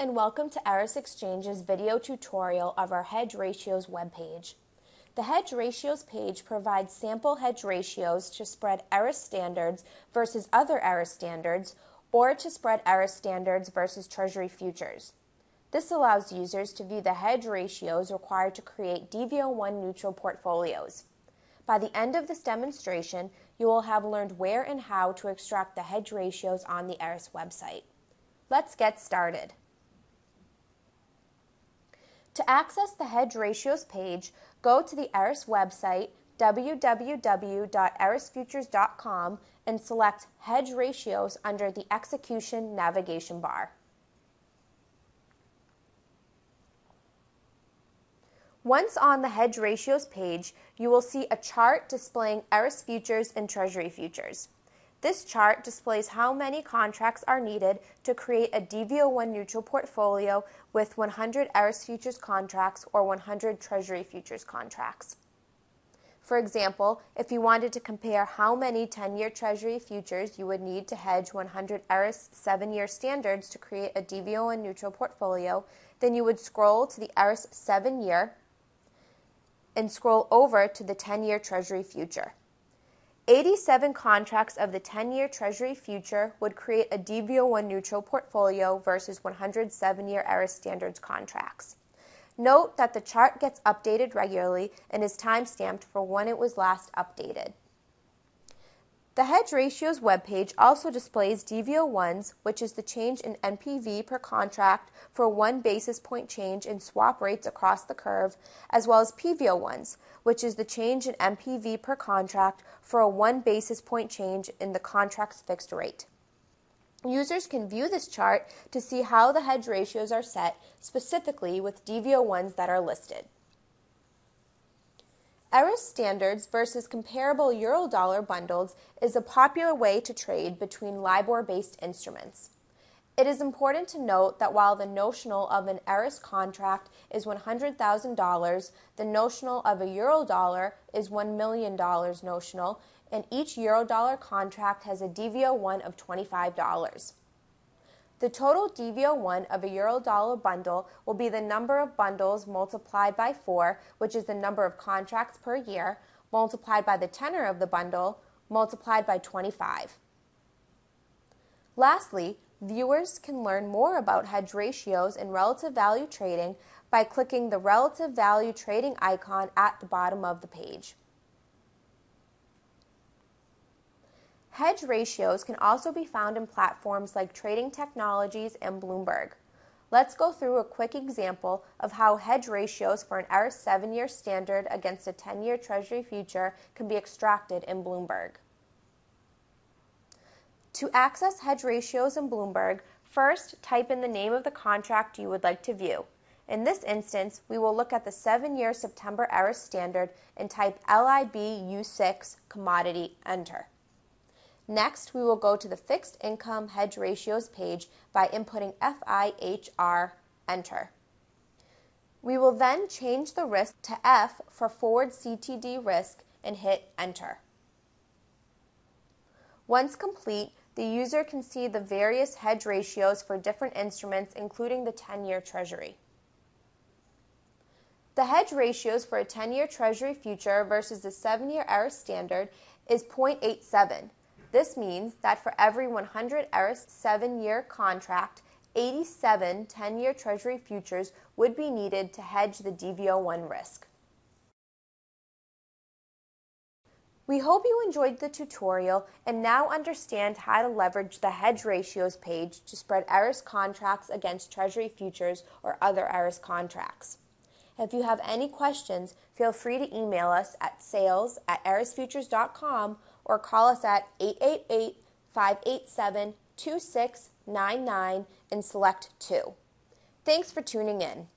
and welcome to Eris Exchange's video tutorial of our hedge ratios webpage. The hedge ratios page provides sample hedge ratios to spread Eris standards versus other Eris standards, or to spread Eris standards versus Treasury futures. This allows users to view the hedge ratios required to create DV01 neutral portfolios. By the end of this demonstration, you will have learned where and how to extract the hedge ratios on the Eris website. Let's get started. To access the hedge ratios page, go to the Eris website, www.erisfutures.com, and select Hedge Ratios under the Execution navigation bar. Once on the hedge ratios page, you will see a chart displaying Eris futures and Treasury futures. This chart displays how many contracts are needed to create a DV01 neutral portfolio with 100 Eris futures contracts or 100 Treasury futures contracts. For example, if you wanted to compare how many 10-year Treasury futures you would need to hedge 100 Eris 7-year standards to create a DV01 neutral portfolio, then you would scroll to the Eris 7-year and scroll over to the 10-year Treasury future. 87 contracts of the 10-year Treasury future would create a DV01 neutral portfolio versus 107-year Eris standards contracts. Note that the chart gets updated regularly and is timestamped for when it was last updated. The Hedge Ratios webpage also displays DV01s, which is the change in NPV per contract for 1 basis point change in swap rates across the curve, as well as PV01s, which is the change in NPV per contract for a 1 basis point change in the contract's fixed rate. Users can view this chart to see how the hedge ratios are set, specifically with DV01s that are listed. Eris standards versus comparable Eurodollar bundles is a popular way to trade between LIBOR-based instruments. It is important to note that while the notional of an Eris contract is $100,000, the notional of a Eurodollar is $1 million notional, and each Eurodollar contract has a DV01 of $25. The total DV01 of a Eurodollar bundle will be the number of bundles multiplied by 4, which is the number of contracts per year, multiplied by the tenor of the bundle, multiplied by 25. Lastly, viewers can learn more about hedge ratios and relative value trading by clicking the relative value trading icon at the bottom of the page. Hedge ratios can also be found in platforms like Trading Technologies and Bloomberg. Let's go through a quick example of how hedge ratios for an Eris 7-year standard against a 10-year Treasury future can be extracted in Bloomberg. To access hedge ratios in Bloomberg, first type in the name of the contract you would like to view. In this instance, we will look at the 7-year September Eris standard and type LIBU6 commodity, enter. Next, we will go to the Fixed Income Hedge Ratios page by inputting FIHR, enter. We will then change the risk to F for forward CTD risk and hit enter. Once complete, the user can see the various hedge ratios for different instruments, including the 10-year Treasury. The hedge ratios for a 10-year Treasury future versus the 7-year Eris standard is 0.87. This means that for every 100 Eris 7-year contract, 87 10-year Treasury futures would be needed to hedge the DV01 risk. We hope you enjoyed the tutorial and now understand how to leverage the Hedge Ratios page to spread Eris contracts against Treasury futures or other Eris contracts. If you have any questions, feel free to email us at sales@erisfutures.com or call us at 888-587-2699 and select 2. Thanks for tuning in.